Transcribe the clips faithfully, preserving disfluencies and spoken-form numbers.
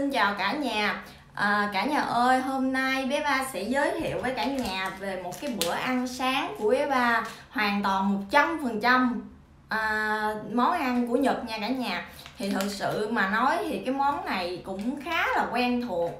Xin chào cả nhà. À, cả nhà ơi, hôm nay bé Ba sẽ giới thiệu với cả nhà về một cái bữa ăn sáng của bé Ba hoàn toàn một trăm phần trăm à, món ăn của Nhật nha cả nhà. Thì thực sự mà nói thì cái món này cũng khá là quen thuộc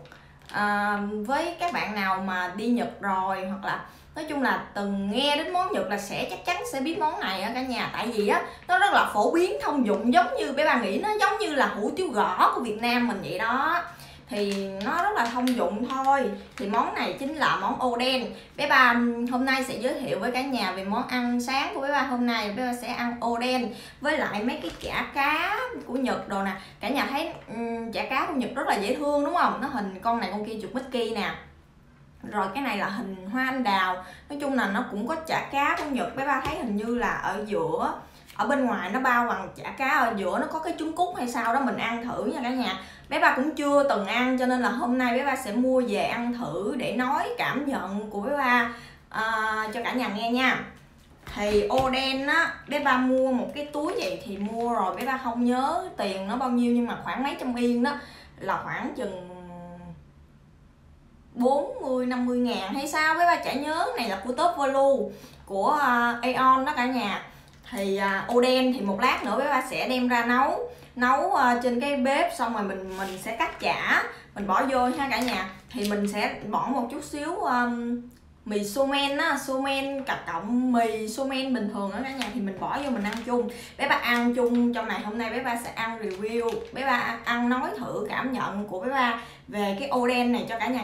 à, với các bạn nào mà đi Nhật rồi, hoặc là nói chung là từng nghe đến món Nhật là sẽ chắc chắn sẽ biết món này á cả nhà. Tại vì á nó rất là phổ biến, thông dụng, giống như bé Ba nghĩ nó giống như là hủ tiếu gõ của Việt Nam mình vậy đó. Thì nó rất là thông dụng thôi. Thì món này chính là món Oden. Bé Ba hôm nay sẽ giới thiệu với cả nhà về món ăn sáng của bé Ba hôm nay. Bé Ba sẽ ăn Oden với lại mấy cái chả cá của Nhật đồ nè. Cả nhà thấy um, chả cá của Nhật rất là dễ thương đúng không? Nó hình con này con kia chục Mickey nè. Rồi cái này là hình hoa anh đào. Nói chung là nó cũng có chả cá của Nhật. Bé Ba thấy hình như là ở giữa, ở bên ngoài nó bao bằng chả cá, ở giữa nó có cái trứng cút hay sao đó. Mình ăn thử nha cả nhà. Bé Ba cũng chưa từng ăn cho nên là hôm nay bé Ba sẽ mua về ăn thử để nói cảm nhận của bé Ba uh, cho cả nhà nghe nha. Thì Oden á, bé Ba mua một cái túi vậy thì mua rồi. Bé Ba không nhớ tiền nó bao nhiêu nhưng mà khoảng mấy trăm yên đó, là khoảng chừng bốn mươi năm mươi ngàn hay sao, bé Ba chả nhớ. Này là của Topvalu, của uh, Aeon đó cả nhà. Thì uh, Oden thì một lát nữa bé Ba sẽ đem ra nấu nấu uh, trên cái bếp, xong rồi mình mình sẽ cắt chả mình bỏ vô ha cả nhà. Thì mình sẽ bỏ một chút xíu um, mì somen á, somen cặp cộng mì somen bình thường á cả nhà, thì mình bỏ vô mình ăn chung. Bé Ba ăn chung trong này. Hôm nay bé Ba sẽ ăn review, bé Ba ăn nói thử cảm nhận của bé Ba về cái Oden này cho cả nhà,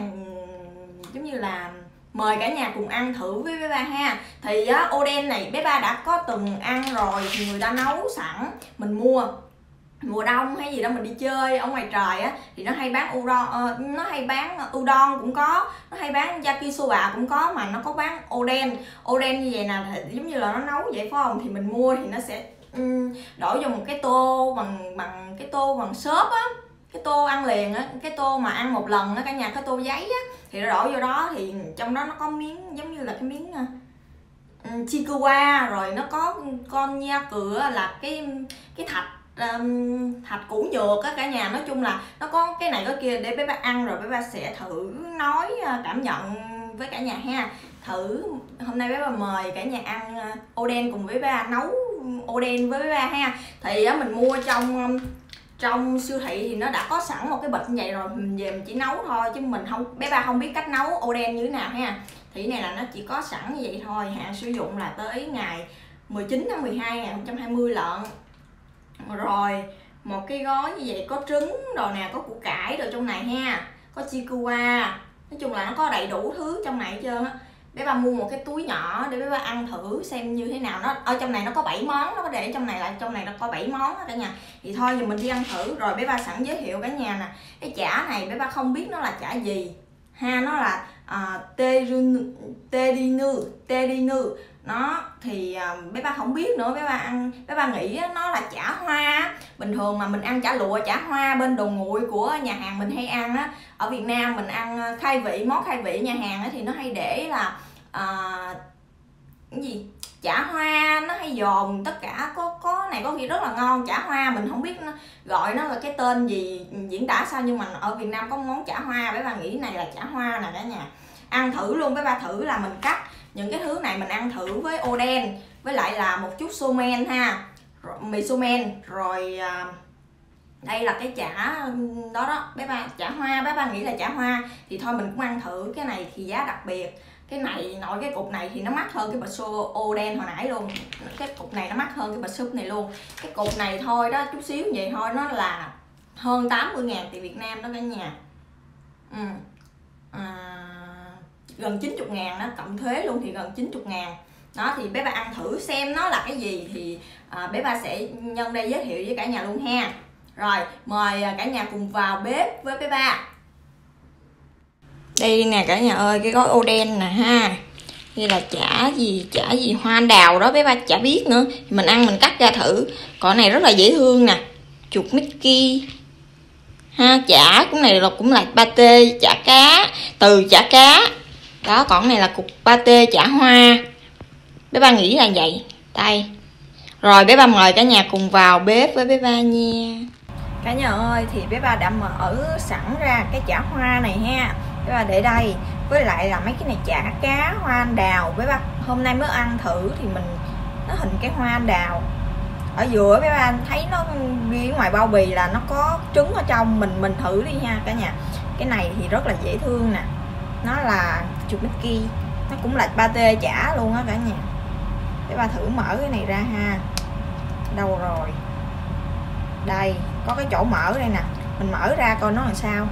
giống như là mời cả nhà cùng ăn thử với bé Ba ha. Thì á, Oden này bé Ba đã có từng ăn rồi, thì người ta nấu sẵn mình mua. Mùa đông hay gì đó mình đi chơi ở ngoài trời á thì nó hay bán udon, uh, nó hay bán udon cũng có, nó hay bán yakisoba cũng có, mà nó có bán Oden. Oden như vậy nè, giống như là nó nấu vậy phải không? Thì mình mua thì nó sẽ um, đổi vào một cái tô bằng bằng cái tô bằng xốp á, cái tô ăn liền á, cái tô mà ăn một lần á cả nhà, cái tô giấy á, thì nó đổ vô đó. Thì trong đó nó có miếng giống như là cái miếng uh, chikuwa, rồi nó có con nha cửa là cái cái thạch Um, thạch củ nhựa á cả nhà. Nói chung là nó có cái này có kia để bé Ba ăn rồi bé Ba sẽ thử nói cảm nhận với cả nhà ha. Thử hôm nay bé Ba mời cả nhà ăn Oden cùng với bé Ba, nấu Oden với bé Ba ha. Thì á, mình mua trong trong siêu thị thì nó đã có sẵn một cái bịch như vậy rồi, mình về mình chỉ nấu thôi, chứ mình không, bé Ba không biết cách nấu Oden như thế nào ha. Thì cái này là nó chỉ có sẵn như vậy thôi, hạn sử dụng là tới ngày mười chín tháng mười hai hai không hai không lận. Rồi một cái gói như vậy có trứng đồ nè, có củ cải đồ trong này ha, có chikuwa, nói chung là nó có đầy đủ thứ trong này hết trơn á. Bé Ba mua một cái túi nhỏ để bé Ba ăn thử xem như thế nào. Nó ở trong này nó có bảy món, nó có để trong này là trong này nó có bảy món đó cả nhà. Thì thôi giờ mình đi ăn thử. Rồi bé Ba sẵn giới thiệu cả nhà nè, cái chả này bé Ba không biết nó là chả gì ha, nó là uh, terinu terinu nó. Thì uh, bé Ba không biết nữa. Bé Ba ăn, bé Ba nghĩ nó là chả hoa bình thường mà mình ăn chả lụa, chả hoa bên đồ nguội của nhà hàng mình hay ăn á. Ở Việt Nam mình ăn khai vị, món khai vị nhà hàng á, thì nó hay để là uh, cái gì chả hoa, nó hay dồn tất cả có có này có vị rất là ngon. Chả hoa mình không biết nó, gọi nó là cái tên gì diễn tả sao, nhưng mà ở Việt Nam có món chả hoa, bé Ba nghĩ này là chả hoa nè cả nhà. Ăn thử luôn, bé Ba thử là mình cắt những cái thứ này mình ăn thử với Oden, với lại là một chút somen ha, rồi, mì somen. Rồi đây là cái chả đó đó bé Ba, chả hoa, bé Ba nghĩ là chả hoa. Thì thôi mình cũng ăn thử. Cái này thì giá đặc biệt, cái này nội cái cục này thì nó mắc hơn cái bịch xô Oden hồi nãy luôn. Cái cục này nó mắc hơn cái bịch súp này luôn. Cái cục này thôi đó, chút xíu vậy thôi, nó là hơn tám mươi ngàn tiền Việt Nam đó cả nhà. Ừ. À, gần chín mươi ngàn đó, cộng thuế luôn thì gần chín mươi ngàn đó. Thì bé Ba ăn thử xem nó là cái gì thì à, bé Ba sẽ nhân đây giới thiệu với cả nhà luôn ha. Rồi mời cả nhà cùng vào bếp với bé Ba. Đây nè cả nhà ơi, cái gói Oden nè ha. Đây là chả gì, chả gì hoa anh đào đó, bé Ba chả biết nữa. Thì mình ăn mình cắt ra thử. Còn này rất là dễ thương nè, chuột Mickey ha. Chả cũng này là cũng là pate chả cá, từ chả cá đó. Còn này là cục pate chả hoa, bé Ba nghĩ là vậy đây. Rồi bé Ba mời cả nhà cùng vào bếp với bé Ba nha. Cả nhà ơi, thì bé ba đã mở sẵn ra cái chả hoa này ha, bé ba để đây, với lại là mấy cái này chả cá hoa anh đào. Bé ba hôm nay mới ăn thử thì mình nó hình cái hoa anh đào ở giữa. Bé ba thấy nó ghi ngoài bao bì là nó có trứng ở trong, mình mình thử đi nha cả nhà. Cái này thì rất là dễ thương nè, nó là chukki, nó cũng là pate chả luôn á cả nhà. Bé ba thử mở cái này ra ha, đâu rồi, đây có cái chỗ mở đây nè, mình mở ra coi nó làm sao.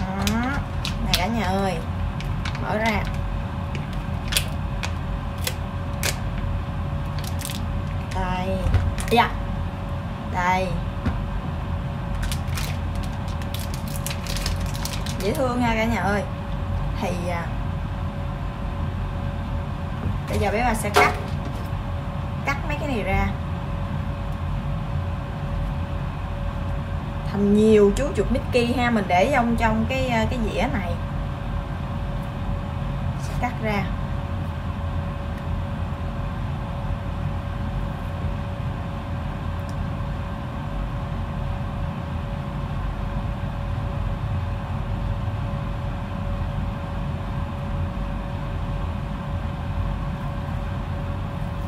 Đó, này cả nhà ơi, mở ra. Đây, dạ, đây, dễ thương nha cả nhà ơi. Thì bây giờ bé bà sẽ cắt cắt mấy cái này ra thành nhiều chú chuột Mickey ha, mình để trong trong cái cái dĩa này, sẽ cắt ra.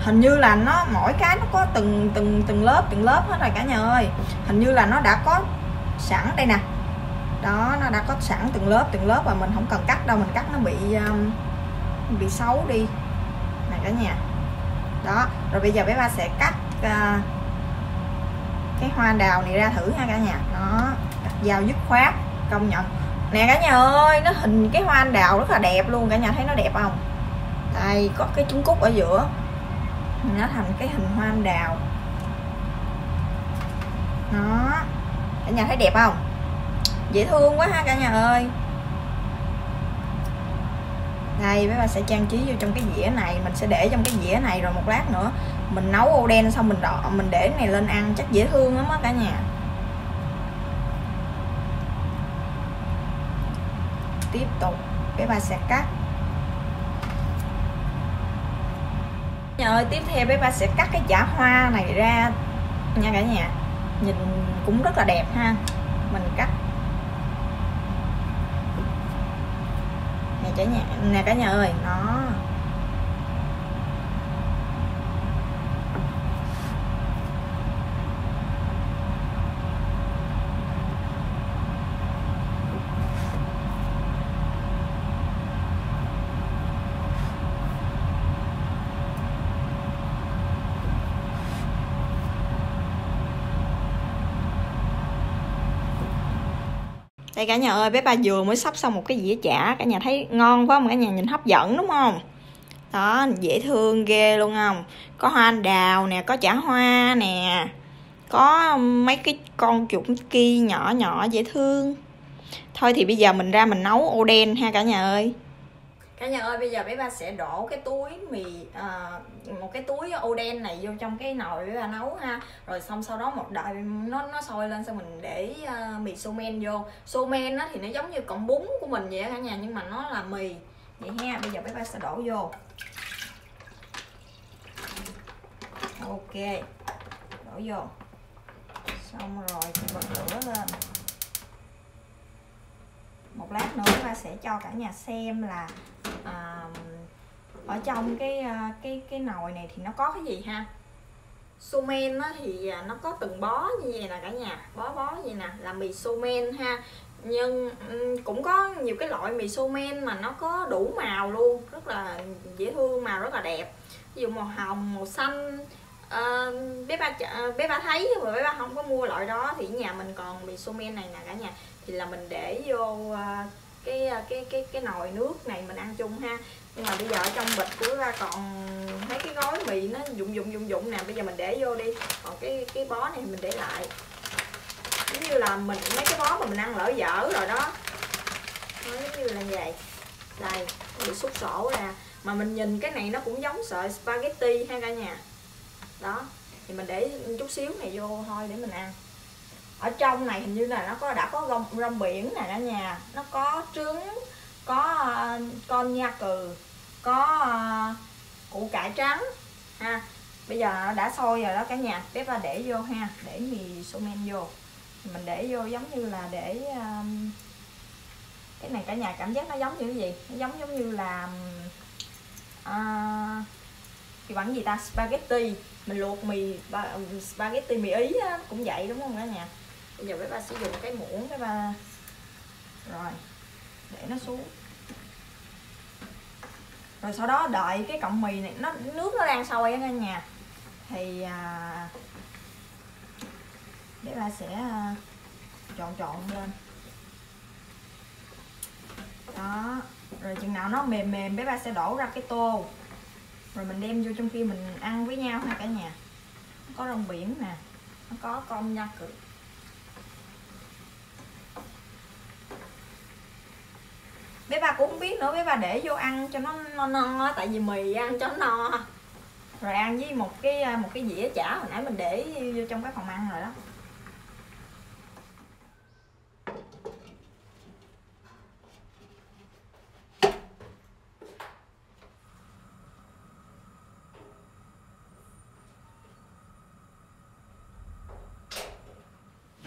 Hình như là nó mỗi cái nó có từng từng từng lớp từng lớp hết rồi cả nhà ơi. Hình như là nó đã có sẵn đây nè. Đó, nó đã có sẵn từng lớp từng lớp và mình không cần cắt đâu, mình cắt nó bị um, bị xấu đi. Này cả nhà. Đó, rồi bây giờ bé ba sẽ cắt uh, cái hoa đào này ra thử ha cả nhà. Nó cắt dao dứt khoát, công nhận. Nè cả nhà ơi, nó hình cái hoa đào rất là đẹp luôn, cả nhà thấy nó đẹp không? Đây, có cái trứng cút ở giữa, nó thành cái hình hoa anh đào. Nó cả nhà thấy đẹp không? Dễ thương quá ha cả nhà ơi. Đây, bé ba sẽ trang trí vô trong cái dĩa này, mình sẽ để trong cái dĩa này, rồi một lát nữa mình nấu Oden xong mình đọ, mình để cái này lên ăn chắc dễ thương lắm á cả nhà. Tiếp tục bé ba sẽ cắt. Nhà ơi, tiếp theo bé ba sẽ cắt cái chả hoa này ra nha cả nhà, nhìn cũng rất là đẹp ha. Mình cắt nè cả nhà, nè cả nhà ơi, nó đây cả nhà ơi, bé ba vừa mới sắp xong một cái dĩa chả, cả nhà thấy ngon quá không? Cả nhà nhìn hấp dẫn đúng không? Đó, dễ thương ghê luôn không? Có hoa anh đào nè, có chả hoa nè, có mấy cái con chuột Mickey nhỏ nhỏ dễ thương. Thôi thì bây giờ mình ra mình nấu Oden ha cả nhà ơi. Cả nhà ơi, bây giờ bé ba sẽ đổ cái túi mì à, một cái túi Oden này vô trong cái nồi bé ba nấu ha. Rồi xong sau đó một đợi nó nó sôi lên, xong mình để uh, mì somen vô. Somen á thì nó giống như cọng bún của mình vậy cả nhà, nhưng mà nó là mì vậy ha. Bây giờ bé ba sẽ đổ vô. Ok, đổ vô. Xong rồi thì bật lửa lên. Một lát nữa bé ba sẽ cho cả nhà xem là à, ở trong cái cái cái nồi này thì nó có cái gì ha. Somen á thì nó có từng bó như vậy nè cả nhà, bó bó như vậy nè là mì somen ha. Nhưng cũng có nhiều cái loại mì somen mà nó có đủ màu luôn, rất là dễ thương, màu rất là đẹp, ví dụ màu hồng, màu xanh. À, bé ba bé ba thấy mà bé ba không có mua loại đó, thì nhà mình còn mì somen này nè cả nhà, thì là mình để vô cái cái cái cái nồi nước này mình ăn chung ha. Nhưng mà bây giờ ở trong bịch của ra còn mấy cái gói mì nó dụng dụng dụng dụng nè, bây giờ mình để vô đi, còn cái cái bó này mình để lại, giống như là mình mấy cái bó mà mình ăn lỡ dở rồi đó, giống như là vậy. Đây, bị xúc sổ ra mà mình nhìn cái này nó cũng giống sợi spaghetti ha cả nhà. Đó, thì mình để chút xíu này vô thôi để mình ăn. Ở trong này hình như là nó có đã có rong, rong biển nè cả nhà, nó có trứng, có uh, con nha cừ, có uh, củ cải trắng ha. Bây giờ đã sôi rồi đó cả nhà, bếp là để vô ha, để mì somen vô. Mình để vô giống như là để um, cái này cả nhà cảm giác nó giống như cái gì, nó giống giống như là uh, cái bản gì ta, spaghetti, mình luộc mì spaghetti mì Ý á, cũng vậy đúng không cả nhà. Bây giờ bếp ba sử dụng cái muỗng cái ba rồi để nó xuống, rồi sau đó đợi cái cọng mì này nó nước nó đang sôi á cả nhà, thì à, để ba sẽ trộn trộn lên đó, rồi chừng nào nó mềm mềm bé ba sẽ đổ ra cái tô, rồi mình đem vô trong kia mình ăn với nhau ha cả nhà. Nó có rong biển nè, nó có con nha cự. Bé ba cũng không biết nữa, bé ba để vô ăn cho nó no no, tại vì mì ăn cho no. Rồi ăn với một cái một cái dĩa chả hồi nãy mình để vô trong cái phòng ăn rồi đó.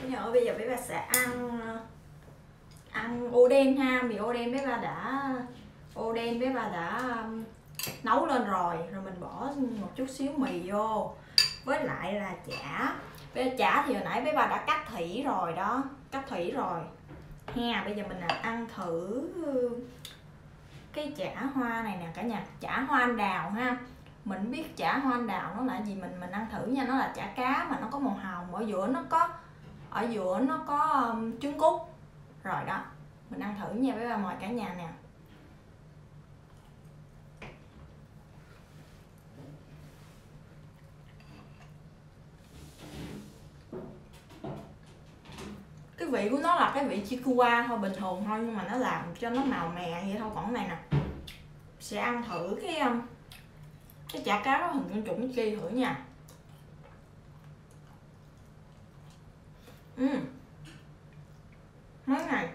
Nhỏ bây giờ bé ba sẽ ăn ăn Oden ha, mì Oden bé ba đã Oden bé ba đã um, nấu lên rồi, rồi mình bỏ một chút xíu mì vô với lại là chả. Bé chả thì hồi nãy bé ba đã cắt thủy rồi đó, cắt thủy rồi ha. Bây giờ mình ăn thử cái chả hoa này nè cả nhà, chả hoa anh đào ha. Mình biết chả hoa anh đào nó là gì, mình mình ăn thử nha. Nó là chả cá mà nó có màu hồng, ở giữa nó có ở giữa nó có um, trứng cút rồi đó. Mình ăn thử nha bé ba, mời cả nhà nè. Cái vị của nó là cái vị chikuwa thôi, bình thường thôi, nhưng mà nó làm cho nó màu mè vậy thôi. Còn này nè, sẽ ăn thử cái cái chả cá đó, hình như chủng chi thử nha. Uhm. Món này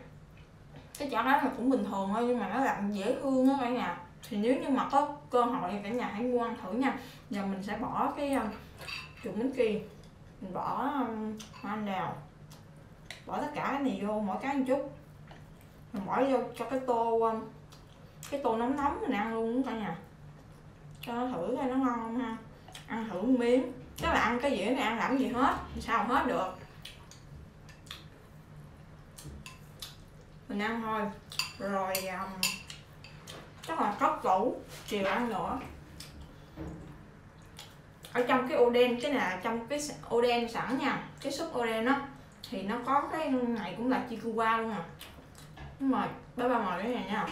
cái chả cá này cũng bình thường thôi, nhưng mà nó làm dễ thương đó cả nhà. Thì nếu như mà có cơ hội thì cả nhà hãy mua ăn thử nha. Giờ mình sẽ bỏ cái chuột bánh kia, mình bỏ hoa anh đào, bỏ tất cả cái này vô, mỗi cái một chút, mình bỏ vô cho cái tô cái tô nóng nóng mình ăn luôn cả nhà, cho nó thử coi nó ngon không ha. Ăn thử một miếng, các bạn ăn cái dĩa này ăn làm gì hết, sao hết được. Mình ăn thôi, rồi um, chắc là cốc cũ, chiều ăn nữa. Ở trong cái Oden, cái này là trong cái Oden sẵn nha, cái súp Oden đó, thì nó có cái này cũng là chikuwa luôn à. Mời, ba ba mời cái này nha.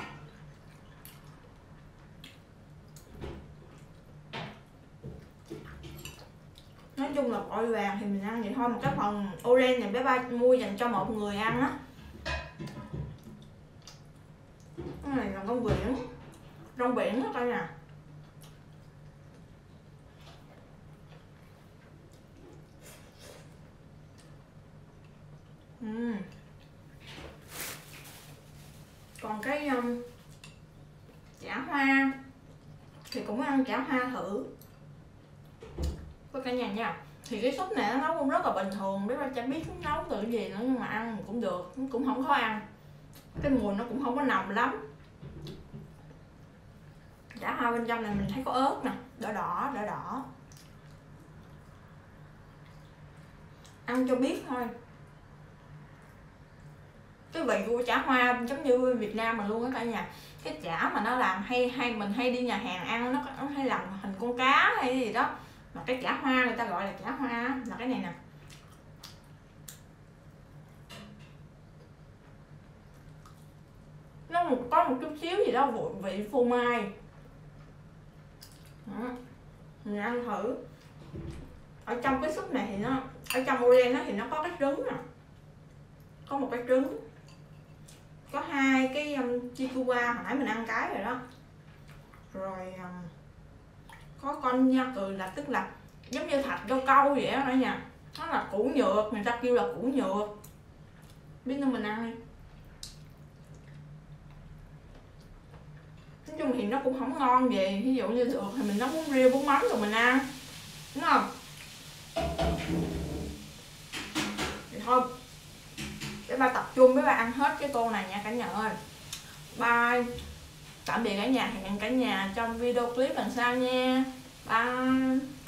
Nói chung là bội vàng thì mình ăn vậy thôi, một cái phần Oden này bé ba mua dành cho một người ăn á. Cái này là con biển, rong biển đó coi nè. Uhm. Còn cái um, chả hoa thì cũng ăn chả hoa thử với cả nhà nha. Thì cái súp này nó nấu cũng rất là bình thường, biết chẳng biết nấu từ gì nữa, nhưng mà ăn cũng được, cũng không khó ăn. Cái mùi nó cũng không có nồng lắm. Chả hoa bên trong này mình thấy có ớt nè, đỏ đỏ đỏ đỏ. Ăn cho biết thôi. Cái vị của chả hoa giống như Việt Nam mà luôn á cả nhà. Cái chả mà nó làm hay hay mình hay đi nhà hàng ăn, nó, nó hay làm hình con cá hay gì đó. Mà cái chả hoa người ta gọi là chả hoa là cái này nè. Nó một, có một chút xíu gì đó vị phô mai đó. Mình ăn thử. Ở trong cái súp này thì nó, ở trong Oden thì nó có cái trứng nè, có một cái trứng, có hai cái um, chikuwa hồi nãy mình ăn cái rồi đó, rồi um, có con nha cừ, là tức là giống như thạch câu câu vậy đó nha, nó là củ nhựa, người ta kêu là củ nhựa, biết đâu mình ăn đi. Nói chung thì nó cũng không ngon gì, ví dụ như được thì mình nấu bún riêu bún mắm rồi mình ăn, Đúng không? Thì thôi, để ba tập trung với ba ăn hết cái tô này nha cả nhà ơi. Bye. Tạm biệt cả nhà, hẹn cả nhà trong video clip lần sau nha. Bye.